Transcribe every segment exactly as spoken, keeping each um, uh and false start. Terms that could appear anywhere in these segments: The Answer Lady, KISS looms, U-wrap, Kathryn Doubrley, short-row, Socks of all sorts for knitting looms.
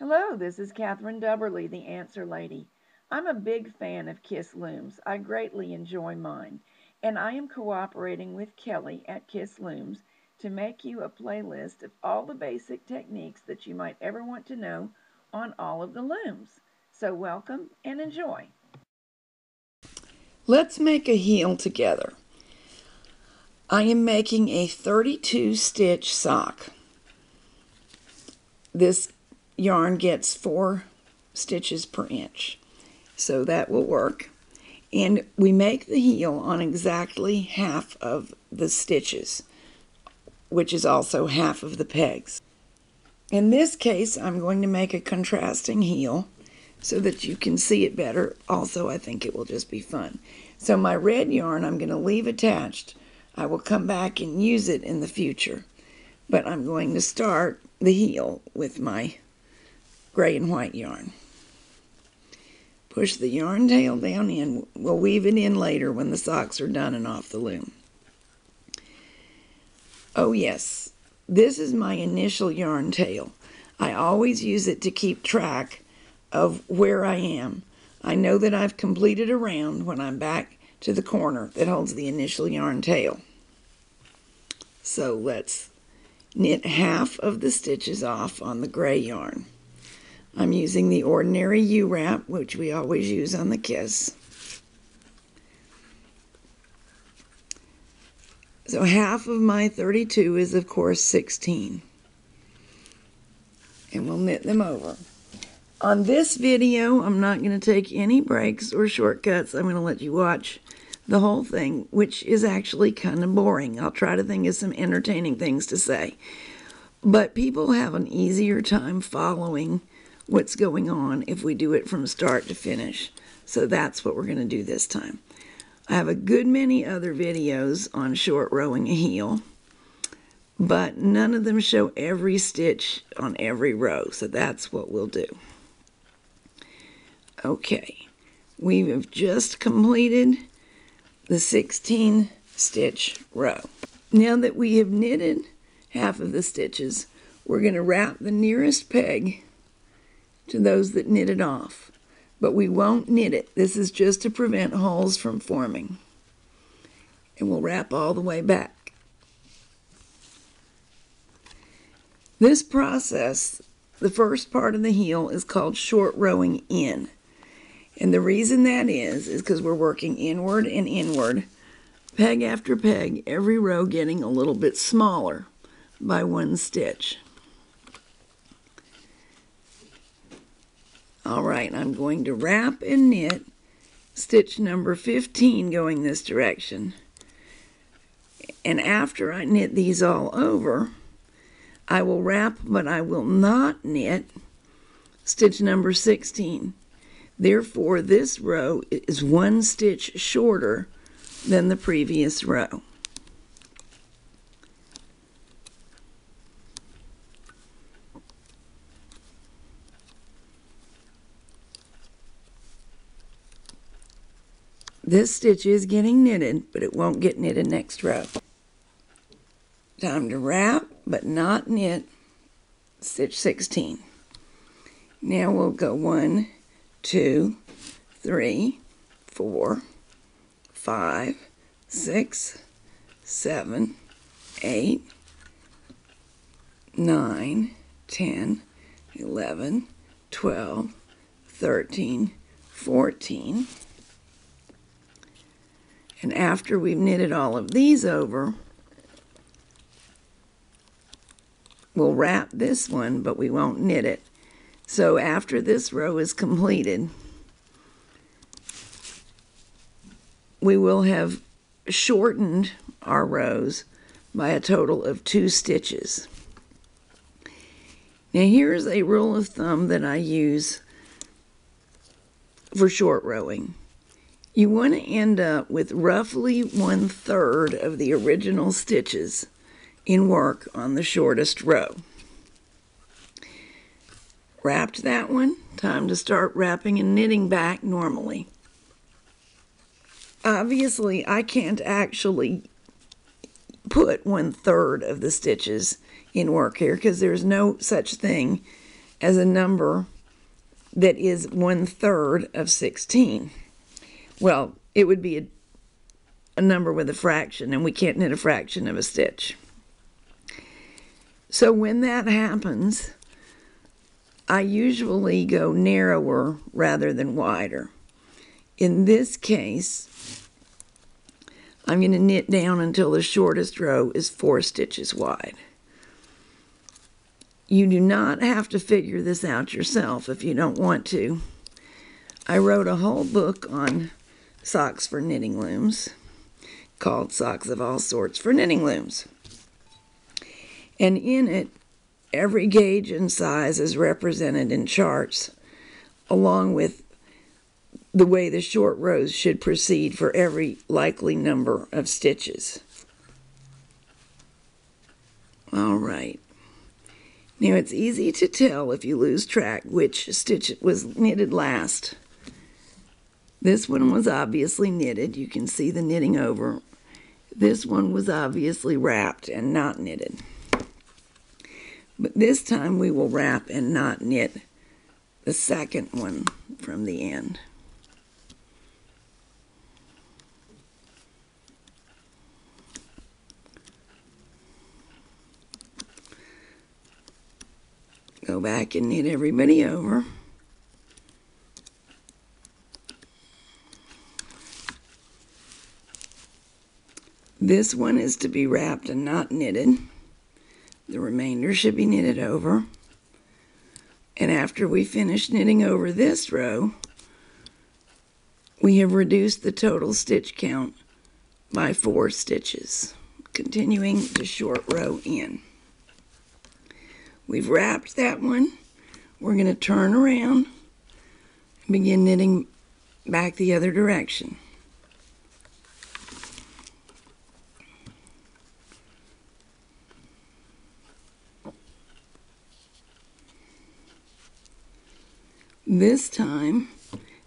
Hello, this is Kathryn Doubrley, the Answer Lady. I'm a big fan of KISS looms. I greatly enjoy mine, and I am cooperating with Kelly at KISS looms to make you a playlist of all the basic techniques that you might ever want to know on all of the looms. So welcome and enjoy. Let's make a heel together. I am making a thirty-two stitch sock. This yarn gets four stitches per inch, so that will work. And we make the heel on exactly half of the stitches, which is also half of the pegs. In this case, I'm going to make a contrasting heel so that you can see it better. Also, I think it will just be fun. So my red yarn I'm going to leave attached. I will come back and use it in the future, but I'm going to start the heel with my gray and white yarn. Push the yarn tail down in. We'll weave it in later when the socks are done and off the loom. Oh yes, this is my initial yarn tail. I always use it to keep track of where I am. I know that I've completed a round when I'm back to the corner that holds the initial yarn tail. So let's knit half of the stitches off on the gray yarn. I'm using the ordinary U-wrap, which we always use on the KISS. So half of my thirty-two is, of course, sixteen. And we'll knit them over. On this video, I'm not going to take any breaks or shortcuts. I'm going to let you watch the whole thing, which is actually kind of boring. I'll try to think of some entertaining things to say. But people have an easier time following what's going on if we do it from start to finish. So that's what we're going to do this time. I have a good many other videos on short rowing a heel, but none of them show every stitch on every row. So that's what we'll do. Okay, we have just completed the sixteen stitch row. Now that we have knitted half of the stitches, we're going to wrap the nearest peg to those that knitted off, but we won't knit it. This is just to prevent holes from forming, and we'll wrap all the way back. This process, the first part of the heel, is called short rowing in, and the reason that is is because we're working inward and inward, peg after peg, every row getting a little bit smaller by one stitch. All right, I'm going to wrap and knit stitch number fifteen going this direction. And after I knit these all over, I will wrap, but I will not knit stitch number sixteen. Therefore, this row is one stitch shorter than the previous row. This stitch is getting knitted, but it won't get knitted next row. Time to wrap, but not knit stitch sixteen. Now we'll go one, two, three, four, five, six, seven, eight, nine, ten, eleven, twelve, thirteen, fourteen. And after we've knitted all of these over, we'll wrap this one, but we won't knit it. So after this row is completed, we will have shortened our rows by a total of two stitches. Now here's a rule of thumb that I use for short rowing. You want to end up with roughly one-third of the original stitches in work on the shortest row. Wrapped that one, time to start wrapping and knitting back normally. Obviously, I can't actually put one-third of the stitches in work here because there's no such thing as a number that is one third of sixteen. Well, it would be a, a number with a fraction, and we can't knit a fraction of a stitch. So when that happens, I usually go narrower rather than wider. In this case, I'm going to knit down until the shortest row is four stitches wide. You do not have to figure this out yourself if you don't want to. I wrote a whole book on socks for knitting looms called Socks of All Sorts for Knitting Looms. And in it, every gauge and size is represented in charts, along with the way the short rows should proceed for every likely number of stitches. All right. Now, it's easy to tell if you lose track which stitch was knitted last. This one was obviously knitted. You can see the knitting over. This one was obviously wrapped and not knitted. But this time we will wrap and not knit the second one from the end. Go back and knit everybody over. This one is to be wrapped and not knitted. The remainder should be knitted over. And after we finish knitting over this row, we have reduced the total stitch count by four stitches, continuing the short row in. We've wrapped that one. We're going to turn around and begin knitting back the other direction. This time,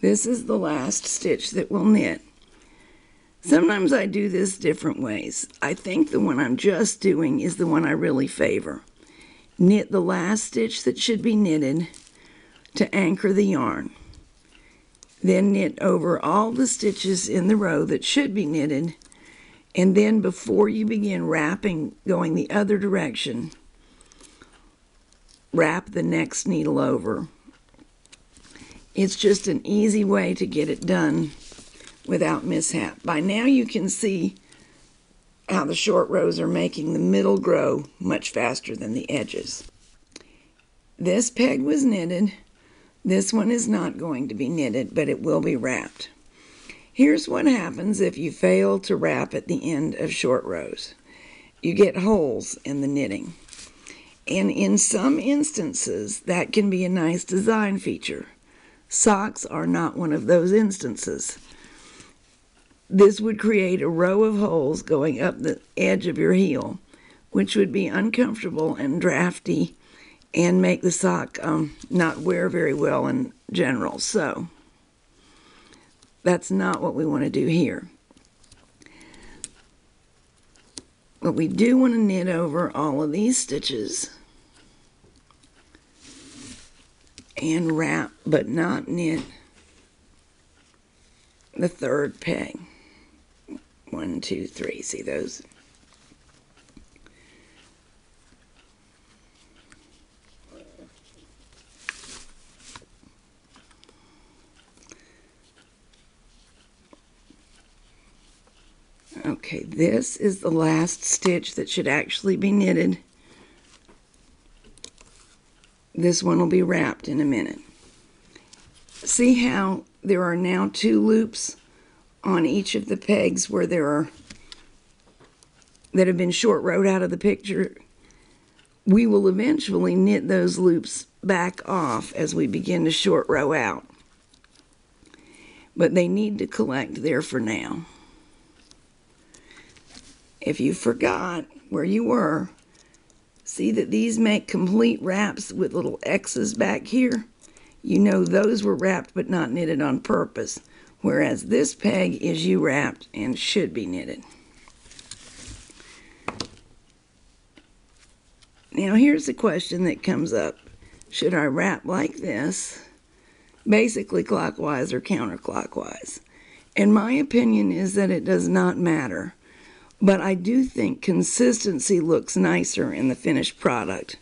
this is the last stitch that we'll knit. Sometimes I do this different ways. I think the one I'm just doing is the one I really favor. Knit the last stitch that should be knitted to anchor the yarn. Then knit over all the stitches in the row that should be knitted. And then before you begin wrapping, going the other direction, wrap the next needle over. It's just an easy way to get it done without mishap. By now you can see how the short rows are making the middle grow much faster than the edges. This peg was knitted. This one is not going to be knitted, but it will be wrapped. Here's what happens if you fail to wrap at the end of short rows. You get holes in the knitting. And in some instances, that can be a nice design feature. Socks are not one of those instances. This would create a row of holes going up the edge of your heel, which would be uncomfortable and drafty and make the sock um, not wear very well in general. So that's not what we want to do here. But we do want to knit over all of these stitches and wrap but not knit the third peg. One, two, three. See those? Okay, this is the last stitch that should actually be knitted. This one will be wrapped in a minute. See how there are now two loops on each of the pegs where there are that have been short rowed out of the picture. We will eventually knit those loops back off as we begin to short row out, but they need to collect there for now. If you forgot where you were, see that these make complete wraps with little X's back here. You know those were wrapped but not knitted on purpose. Whereas this peg is you wrapped and should be knitted. Now here's a question that comes up. should I wrap like this, basically clockwise or counterclockwise? And my opinion is that it does not matter. But I do think consistency looks nicer in the finished product.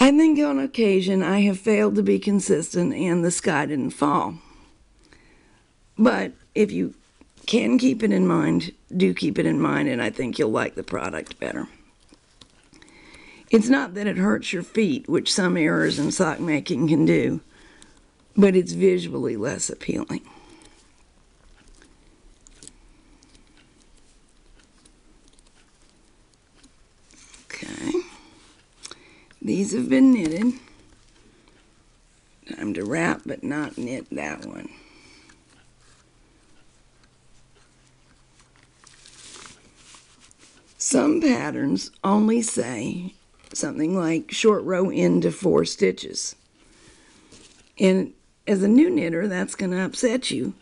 I think on occasion I have failed to be consistent and the sky didn't fall. But if you can keep it in mind, do keep it in mind, and I think you'll like the product better. It's not that it hurts your feet, which some errors in sock making can do, but it's visually less appealing. Okay, these have been knitted. Time to wrap, but not knit that one. Some patterns only say something like short row into four stitches. And as a new knitter, that's going to upset you.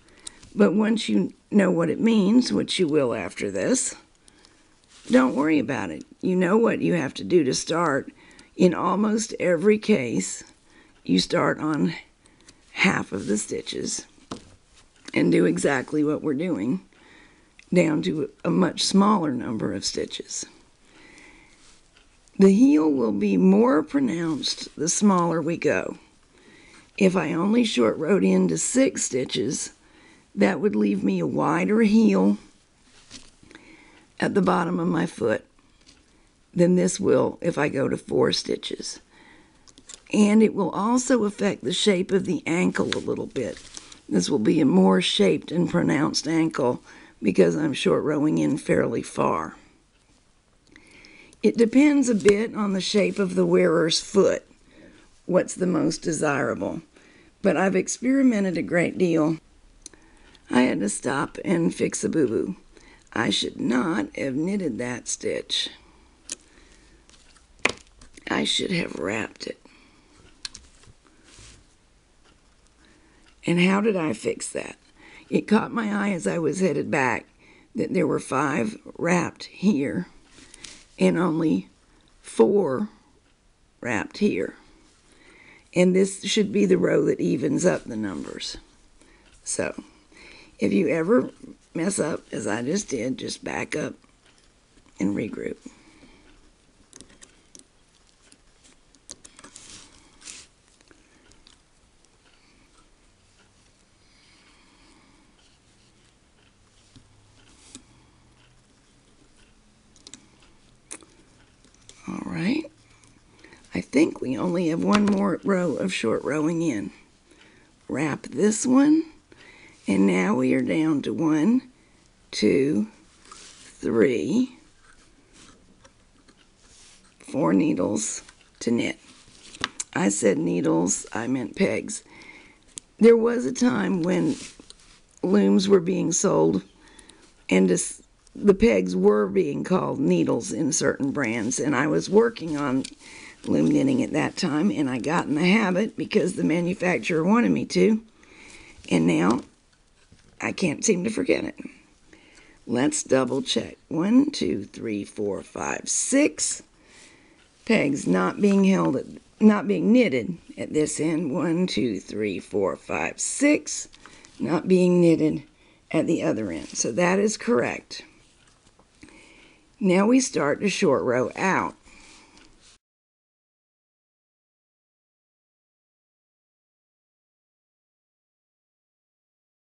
But once you know what it means, which you will after this, don't worry about it. You know what you have to do to start. In almost every case, you start on half of the stitches and do exactly what we're doing, down to a much smaller number of stitches. The heel will be more pronounced the smaller we go. If I only short rowed into six stitches, that would leave me a wider heel at the bottom of my foot than this will if I go to four stitches. And it will also affect the shape of the ankle a little bit. This will be a more shaped and pronounced ankle because I'm short rowing in fairly far. It depends a bit on the shape of the wearer's foot, what's the most desirable. But I've experimented a great deal. I had to stop and fix a boo-boo. I should not have knitted that stitch. I should have wrapped it. And how did I fix that? It caught my eye as I was headed back that there were five wrapped here and only four wrapped here. And this should be the row that evens up the numbers. So if you ever mess up, as I just did, just back up and regroup. Alright, I think we only have one more row of short rowing in. Wrap this one, and now we are down to one, two, three, four needles to knit. I said needles, I meant pegs. There was a time when looms were being sold and just the pegs were being called needles in certain brands, and I was working on loom knitting at that time, and I got in the habit because the manufacturer wanted me to, and now I can't seem to forget it. Let's double check. One, two, three, four, five, six pegs not being held, at, not being knitted at this end. One, two, three, four, five, six not being knitted at the other end. So that is correct. Now we start to short row out.